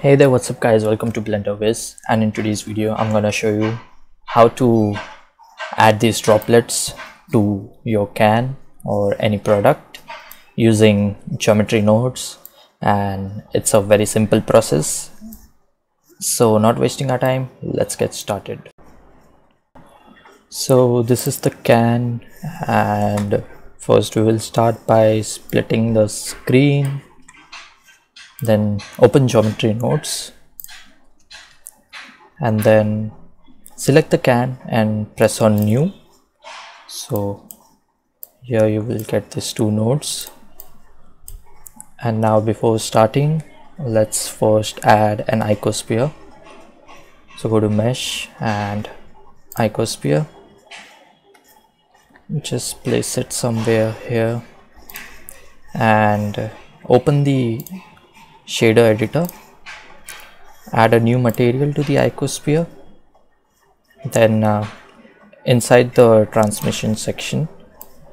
Hey there, what's up guys, welcome to Blender Whiz, and in today's video I'm gonna show you how to add these droplets to your can or any product using geometry nodes, and it's a very simple process. So not wasting our time, let's get started. So this is the can, and first we will start by splitting the screen. Then open geometry nodes and then select the can and press on new. So here you will get these two nodes. And now before starting, let's first add an icosphere. So go to mesh and icosphere, just place it somewhere here and open the shader editor, add a new material to the icosphere. Then inside the transmission section,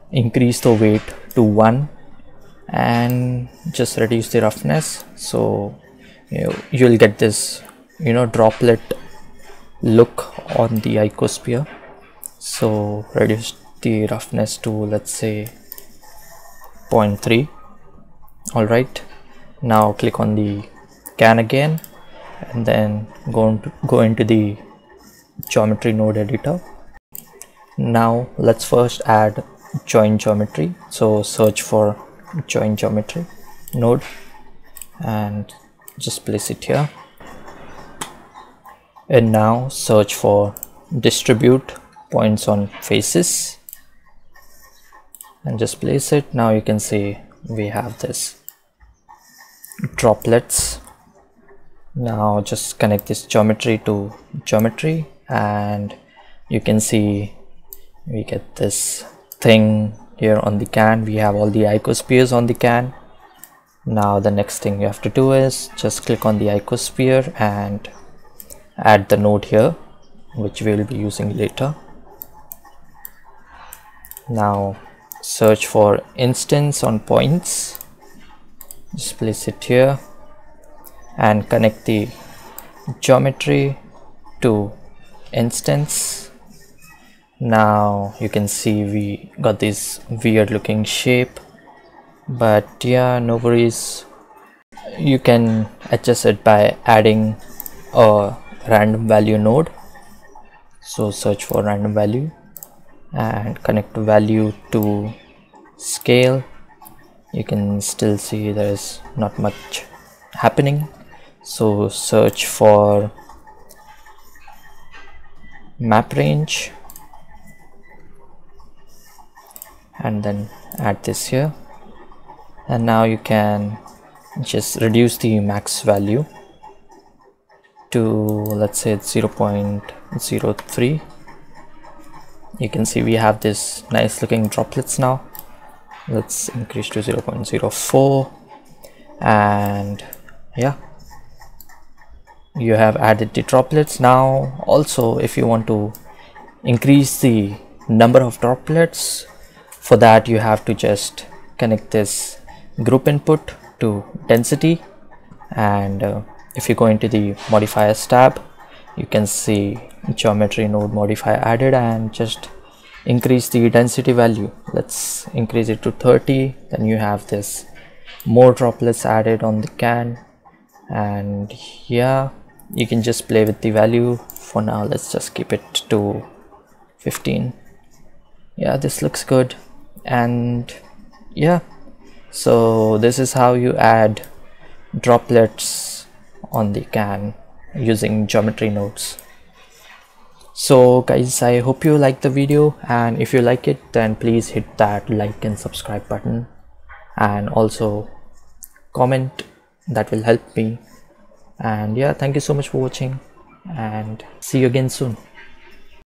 increase the weight to 1 and just reduce the roughness. So you'll get this droplet look on the icosphere. So reduce the roughness to, let's say, 0.3. all right, now click on the can again and then go into the geometry node editor. Now let's first add join geometry, so search for join geometry node and just place it here, and now search for distribute points on faces and just place it. Now you can see we have this droplets. Now just connect this geometry to geometry and you can see we get this thing here on the can. We have all the icospheres on the can. Now the next thing you have to do is just click on the icosphere and add the node here, which we will be using later. Now search for instance on points, just place it here and connect the geometry to instance. Now you can see we got this weird looking shape, but yeah, no worries, you can adjust it by adding a random value node. So search for random value and connect value to scale. You can still see there is not much happening, so search for map range and then add this here. And now you can just reduce the max value to, let's say, it's 0.03. you can see we have this nice looking droplets. Now let's increase to 0.04 and yeah, you have added the droplets. Now also, if you want to increase the number of droplets, for that you have to just connect this group input to density, and if you go into the modifiers tab, you can see geometry node modifier added, and just increase the density value. Let's increase it to 30. Then you have this more droplets added on the can, and yeah, you can just play with the value. For now let's just keep it to 15. Yeah, this looks good. And yeah, so this is how you add droplets on the can using geometry nodes. So guys, I hope you like the video, and if you like it, then please hit that like and subscribe button, and also comment, that will help me. And yeah, thank you so much for watching, and see you again soon.